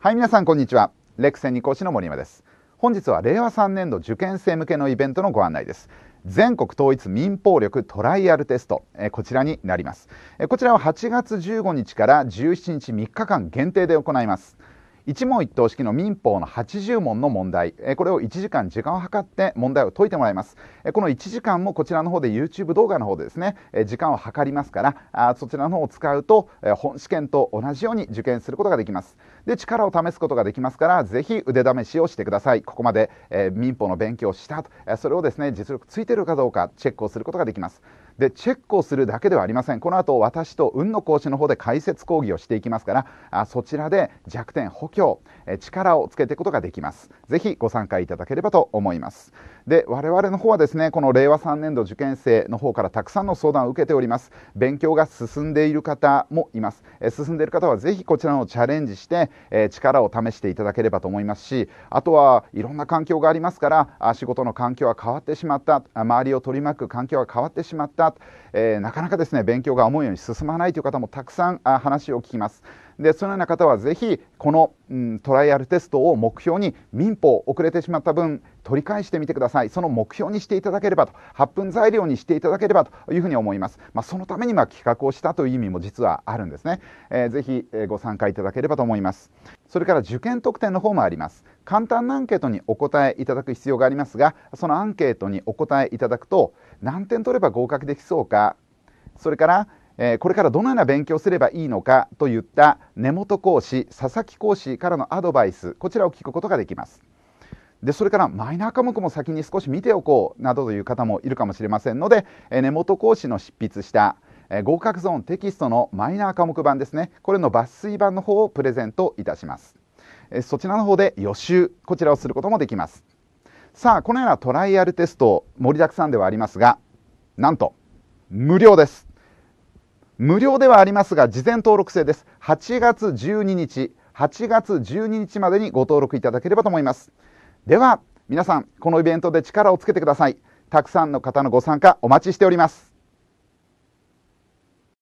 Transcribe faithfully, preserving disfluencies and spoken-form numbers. はい、皆さんこんにちは。レクセンに講師の森山です。本日はれいわさんねんど受験生向けのイベントのご案内です。全国統一民法力トライアルテスト、えこちらになります。えこちらははちがつじゅうごにちからじゅうしちにちみっかかん限定で行います。一問一答式の民法のはちじゅうもんの問題、えこれをいちじかん時間を計って問題を解いてもらいます。えこのいちじかんもこちらの方で ユーチューブ 動画の方でですね、え時間を計りますから、あそちらの方を使うと、え本試験と同じように受験することができます。で、力を試すことができますから、ぜひ腕試しをしてください。ここまで、えー、民法の勉強をしたと、えー、それをですね、実力ついているかどうかチェックをすることができます。で、チェックをするだけではありません。この後私と運の講師の方で解説講義をしていきますから、あそちらで弱点補強、えー、力をつけていくことができます。ぜひご参加いただければと思います。で、我々の方はですね、このれいわさんねんど受験生の方からたくさんの相談を受けております。勉強が進んでいる方もいます。えー、進んでいる方はぜひこちらのチャレンジしてえ力を試していただければと思いますし、あとはいろんな環境がありますから、仕事の環境は変わってしまった、周りを取り巻く環境は変わってしまった、えー、なかなかですね勉強が思うように進まないという方もたくさん話を聞きます。で、そのような方はぜひこの、うん、トライアルテストを目標に、民法遅れてしまった分取り返してみてください。その目標にしていただければと、はっぷん材料にしていただければというふうに思います。まあ、そのためにまあ企画をしたという意味も実はあるんですね。えー、ぜひご参加いただければと思います。それから受験特典の方もあります。簡単なアンケートにお答えいただく必要がありますが、そのアンケートにお答えいただくと、何点取れば合格できそうか、それからこれからどのような勉強をすればいいのかといった根本講師、佐々木講師からのアドバイス、こちらを聞くことができます。で、それからマイナー科目も先に少し見ておこうなどという方もいるかもしれませんので、根本講師の執筆した合格ゾーンテキストのマイナー科目版ですね、これの抜粋版の方をプレゼントいたします。そちらの方で予習、こちらをすることもできます。さあ、このようなトライアルテスト盛りだくさんではありますが、なんと無料です。無料ではありますが、事前登録制です。はちがつじゅうににち、はちがつじゅうににちまでにご登録いただければと思います。では皆さん、このイベントで力をつけてください。たくさんの方のご参加お待ちしております。